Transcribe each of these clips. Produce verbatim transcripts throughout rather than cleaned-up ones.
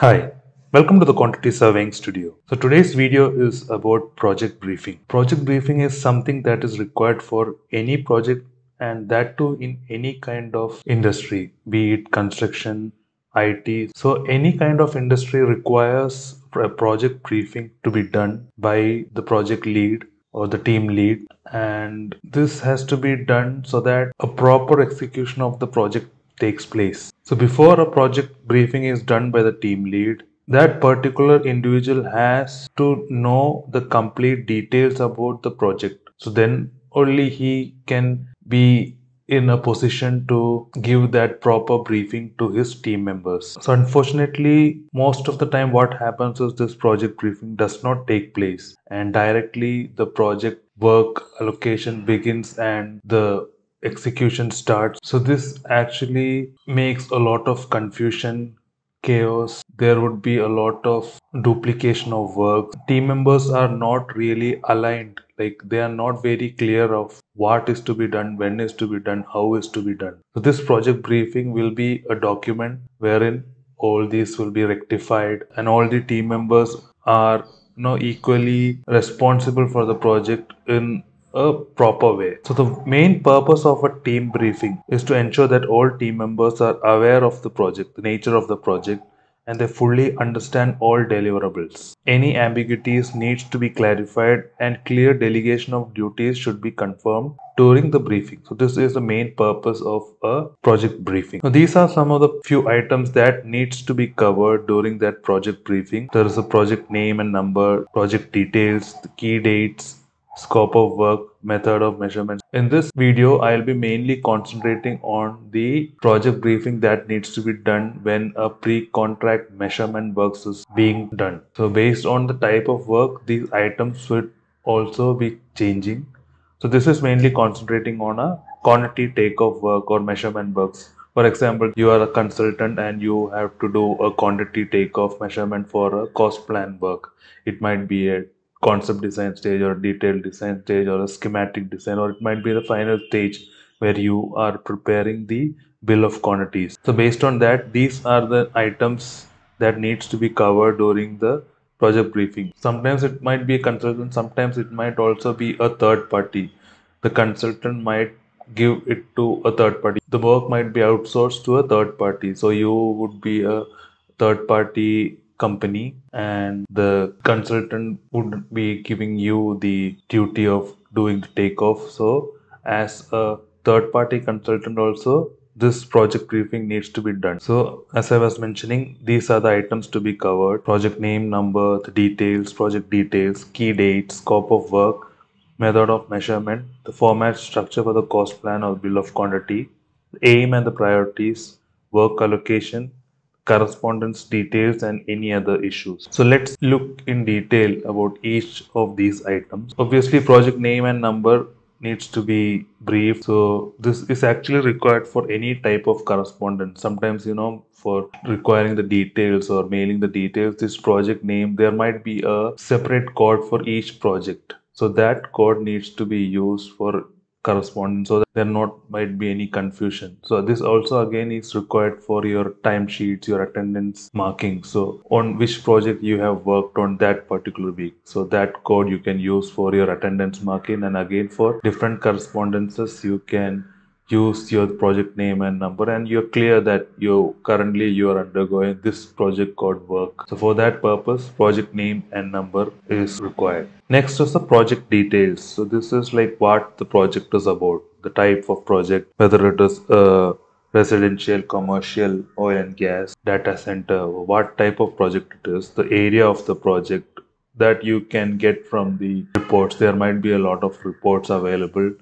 Hi, welcome to the Quantity Surveying Studio. So today's video is about project briefing. Project briefing is something that is required for any project, and that too in any kind of industry, be it construction, I T. So any kind of industry requires a project briefing to be done by the project lead or the team lead. And this has to be done so that a proper execution of the project takes place. So before a project briefing is done by the team lead, that particular individual has to know the complete details about the project. So then only he can be in a position to give that proper briefing to his team members. So unfortunately, most of the time what happens is this project briefing does not take place, and directly the project work allocation begins and the execution starts. So this actually makes a lot of confusion, chaos. There would be a lot of duplication of work. Team members are not really aligned, like they are not very clear of what is to be done, when is to be done, how is to be done. So this project briefing will be a document wherein all these will be rectified and all the team members are you know, equally responsible for the project in a proper way. So the main purpose of a team briefing is to ensure that all team members are aware of the project, the nature of the project, and they fully understand all deliverables. Any ambiguities needs to be clarified and clear delegation of duties should be confirmed during the briefing. So this is the main purpose of a project briefing. Now these are some of the few items that needs to be covered during that project briefing. There is a project name and number, project details, the key dates, scope of work, method of measurements. In this video, I'll be mainly concentrating on the project briefing that needs to be done when a pre-contract measurement works is being done. So based on the type of work, these items will also be changing. So this is mainly concentrating on a quantity take of work or measurement works. For example, you are a consultant and you have to do a quantity take of measurement for a cost plan work. It might be a concept design stage or detailed design stage or a schematic design, or it might be the final stage where you are preparing the bill of quantities. So based on that, these are the items that needs to be covered during the project briefing. Sometimes it might be a consultant, sometimes it might also be a third party. The consultant might give it to a third party. The work might be outsourced to a third party. So you would be a third party company and the consultant would be giving you the duty of doing the takeoff. So as a third party consultant also, this project briefing needs to be done. So as I was mentioning, these are the items to be covered: project name, number, the details, project details, key dates, scope of work, method of measurement, the format structure for the cost plan or bill of quantity, aim and the priorities, work allocation, correspondence details, and any other issues. So let's look in detail about each of these items. Obviously, project name and number needs to be brief. So this is actually required for any type of correspondence. Sometimes, you know, for requiring the details or mailing the details, this project name, there might be a separate code for each project. So that code needs to be used for correspondence so that there not might be any confusion. So this also again is required for your timesheets, your attendance marking. So on which project you have worked on that particular week. So that code you can use for your attendance marking, and again for different correspondences you can use your project name and number, and you're clear that you currently you are undergoing this project code work. So for that purpose, project name and number is required. Next is the project details. So this is like what the project is about, the type of project, whether it is uh, residential, commercial, oil and gas, data center, what type of project it is, the area of the project that you can get from the reports. There might be a lot of reports available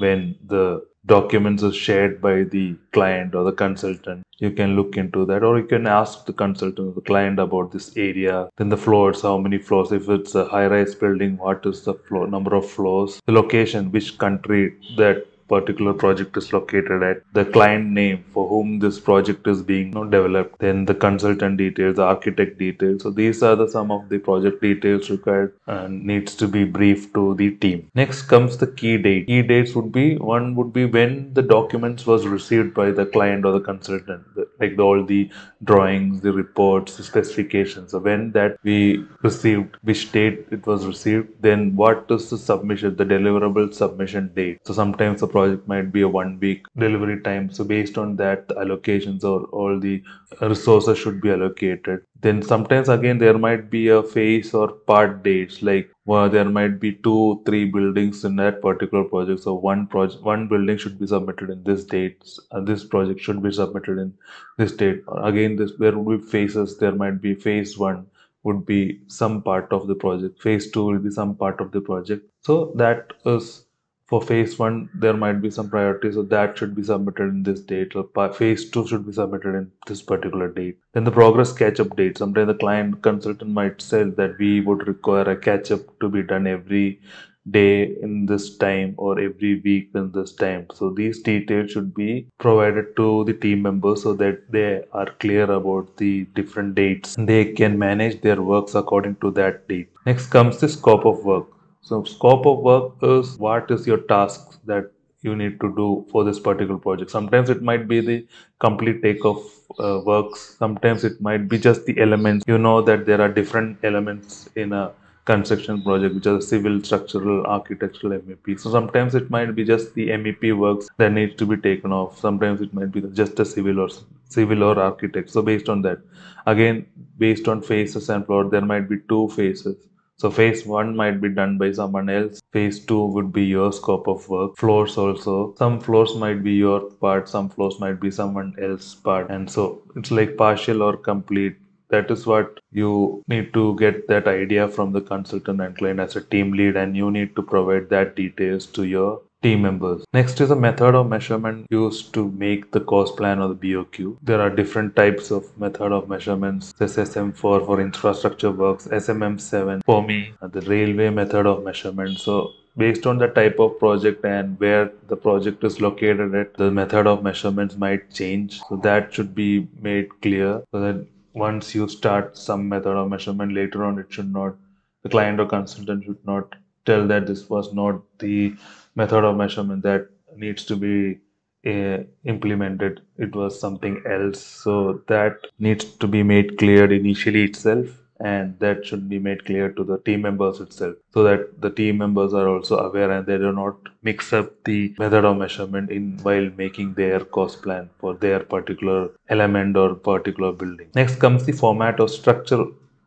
when the documents are shared by the client or the consultant. You can look into that, or you can ask the consultant or the client about this area. Then the floors, how many floors, if it's a high-rise building, what is the floor number of floors, the location, which country that particular project is located at, the client name for whom this project is being you know, developed, then the consultant details, the architect details. So these are the some of the project details required and needs to be briefed to the team. Next comes the key date. Key dates would be, one would be when the documents was received by the client or the consultant, like the, all the drawings, the reports, the specifications. So when that we received, which date it was received, then what is the submission, the deliverable submission date. So sometimes the project might be a one week delivery time. So based on that, the allocations or all the resources should be allocated. Then sometimes again there might be a phase or part dates, like well, there might be two, three buildings in that particular project. So one project, one building should be submitted in this date. Uh, this project should be submitted in this date. Again, this there would be phases. There might be phase one would be some part of the project. Phase two will be some part of the project. So that is for phase one. There might be some priorities, so that should be submitted in this date. Or phase two should be submitted in this particular date. Then the progress catch-up date. Sometimes the client consultant might say that we would require a catch-up to be done every day in this time or every week in this time. So these details should be provided to the team members so that they are clear about the different dates. They can manage their works according to that date. Next comes the scope of work. So scope of work is what is your task that you need to do for this particular project. Sometimes it might be the complete take of uh, works. Sometimes it might be just the elements. You know that there are different elements in a construction project, which are civil, structural, architectural, M E P. So sometimes it might be just the M E P works that needs to be taken off. Sometimes it might be just a civil or civil or architect. So based on that, again, based on phases and plot, there might be two phases. So phase one might be done by someone else. Phase two would be your scope of work. Floors also. Some floors might be your part. Some floors might be someone else's part. And so it's like partial or complete. That is what you need to get that idea from the consultant and client as a team lead, and you need to provide that details to your team members. Next is a method of measurement used to make the cost plan or the B O Q. There are different types of method of measurements. S S M four for infrastructure works, S M M seven for me, and the railway method of measurement. So based on the type of project and where the project is located at, the method of measurements might change. So that should be made clear so that once you start some method of measurement, later on it should not, the client or consultant should not tell that this was not the method of measurement that needs to be uh, implemented, it was something else. So that needs to be made clear initially itself, and that should be made clear to the team members itself, so that the team members are also aware and they do not mix up the method of measurement in while making their cost plan for their particular element or particular building. Next comes the format or structure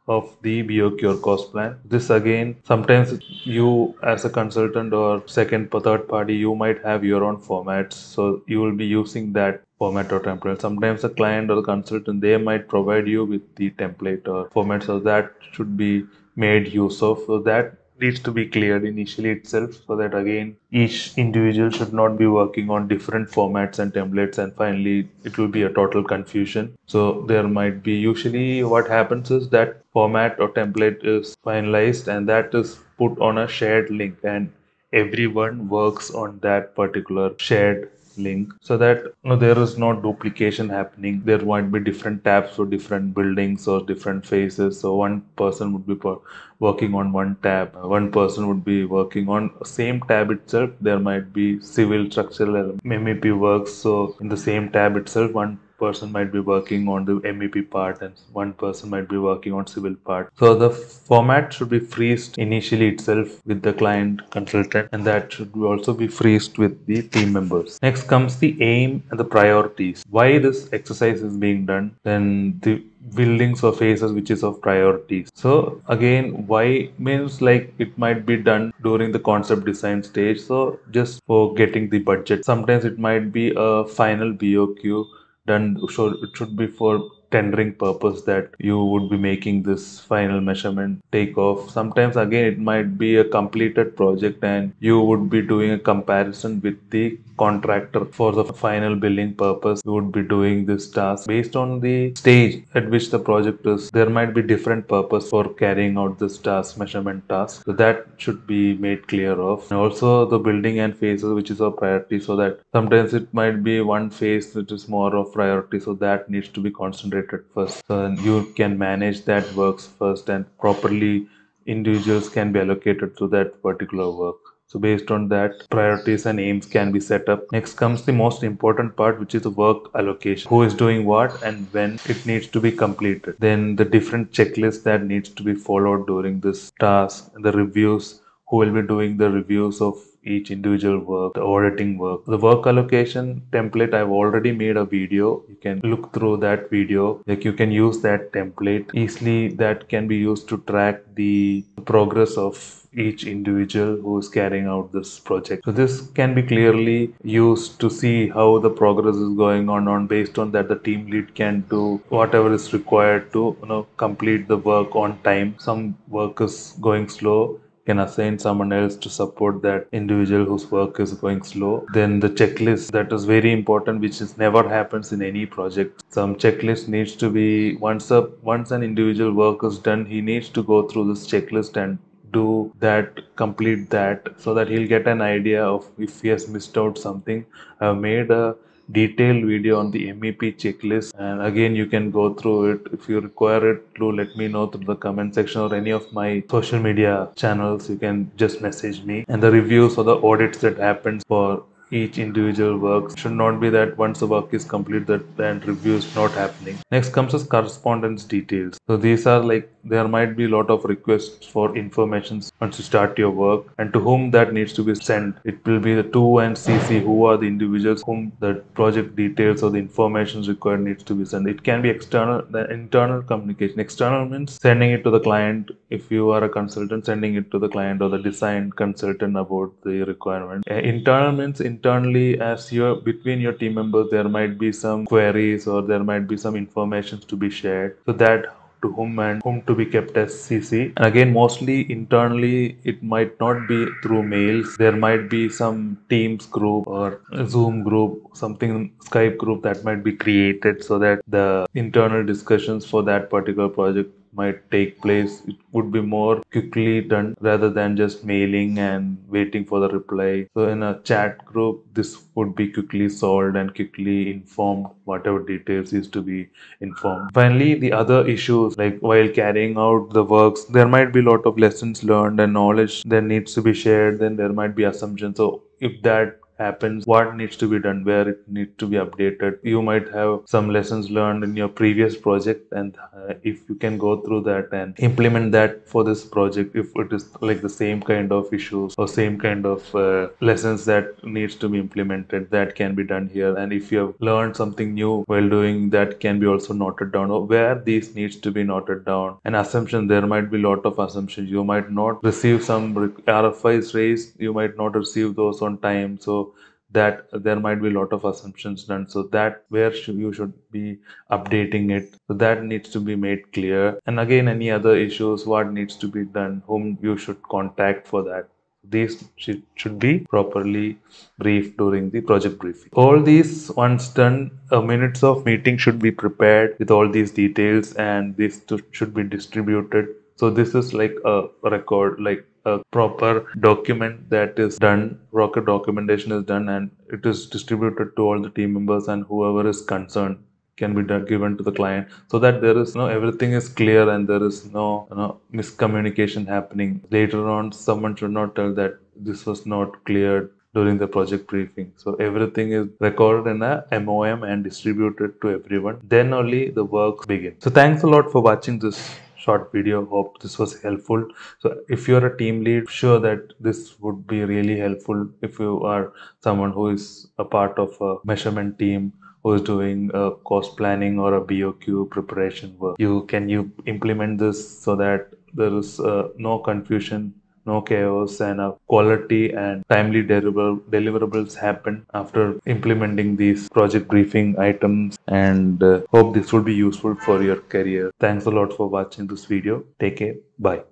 of the B O Q or cost plan. This again, sometimes you as a consultant or second or third party, you might have your own formats. So you will be using that format or template. Sometimes the client or the consultant, they might provide you with the template or format. So that should be made use of. So that needs to be cleared initially itself, so that again each individual should not be working on different formats and templates, and finally it will be a total confusion. So there might be, usually what happens is that format or template is finalized and that is put on a shared link, and everyone works on that particular shared link, so that you know, there is no duplication happening. There might be different tabs for different buildings or different phases. So one person would be working on one tab, one person would be working on same tab itself. There might be civil, structural, M E P works. So in the same tab itself, one person might be working on the M E P part and one person might be working on civil part. So the format should be freezed initially itself with the client consultant, and that should also be freezed with the team members. Next comes the aim and the priorities. Why this exercise is being done, then the buildings or phases which is of priorities. So again, why means like it might be done during the concept design stage. So just for getting the budget, sometimes it might be a final B O Q done, so it should be for tendering purpose that you would be making this final measurement takeoff. Sometimes again it might be a completed project and you would be doing a comparison with the contractor for the final billing purpose. You would be doing this task based on the stage at which the project is. There might be different purpose for carrying out this task, measurement task. So that should be made clear of. And also the building and phases, which is a priority, so that sometimes it might be one phase which is more of priority, so that needs to be concentrated first. So you can manage that works first and properly individuals can be allocated to that particular work. So based on that, priorities and aims can be set up. Next comes the most important part, which is the work allocation. Who is doing what and when it needs to be completed. Then the different checklists that needs to be followed during this task. The reviews, who will be doing the reviews of each individual work, the auditing work. The work allocation template, I've already made a video. You can look through that video. Like you can use that template easily. That can be used to track the progress of each individual who is carrying out this project. So this can be clearly used to see how the progress is going on. On based on that, the team lead can do whatever is required to, you know, complete the work on time. Some work is going slow, can assign someone else to support that individual whose work is going slow. Then the checklist, that is very important, which is never happens in any project. Some checklist needs to be, once a once an individual work is done, he needs to go through this checklist and do that, complete that, so that he'll get an idea of if he has missed out something. I've made a detailed video on the M E P checklist, and again you can go through it. If you require it, do let me know through the comment section or any of my social media channels. You can just message me. And the reviews or the audits that happens for each individual work should not be that once the work is complete that and review is not happening. Next comes is correspondence details. So these are like, there might be a lot of requests for information once you start your work, and to whom that needs to be sent. It will be the to and C C, who are the individuals whom the project details or the information required needs to be sent. It can be external, the internal communication. External means sending it to the client. If you are a consultant, sending it to the client or the design consultant about the requirement. Internal means in Internally, as your between your team members, there might be some queries or there might be some information to be shared. So that to whom and whom to be kept as C C. And again, mostly internally, it might not be through mails. There might be some Teams group or Zoom group, something Skype group that might be created so that the internal discussions for that particular project might take place. It would be more quickly done rather than just mailing and waiting for the reply. So in a chat group, this would be quickly solved and quickly informed whatever details is to be informed. Finally, the other issues, like while carrying out the works, there might be a lot of lessons learned and knowledge that needs to be shared. Then there might be assumptions. So if that happens, what needs to be done, where it needs to be updated. You might have some lessons learned in your previous project, and uh, if you can go through that and implement that for this project, if it is like the same kind of issues or same kind of uh, lessons that needs to be implemented, that can be done here. And if you have learned something new while doing that, can be also noted down, or where these needs to be noted down. An assumption, there might be a lot of assumptions. You might not receive some R F Is raised, you might not receive those on time. So that there might be a lot of assumptions done, so that where should you should be updating it, so that needs to be made clear. And again, any other issues, what needs to be done, whom you should contact for that, these should be properly briefed during the project briefing. All these, once done, uh, minutes of meeting should be prepared with all these details, and this should be distributed. So this is like a record, like a proper document that is done, proper documentation is done, and it is distributed to all the team members, and whoever is concerned can be done, given to the client, so that there is no, everything is clear and there is no, you know, miscommunication happening. Later on, someone should not tell that this was not cleared during the project briefing. So everything is recorded in a M O M and distributed to everyone. Then only the work begins. So thanks a lot for watching this short video. Hope this was helpful. So if you're a team lead, sure that this would be really helpful. If you are someone who is a part of a measurement team, who is doing a cost planning or a B O Q preparation work, you can you implement this so that there is uh, no confusion no chaos, and a quality and timely deliverables happen after implementing these project briefing items, and uh, hope this will be useful for your career. Thanks a lot for watching this video. Take care. Bye.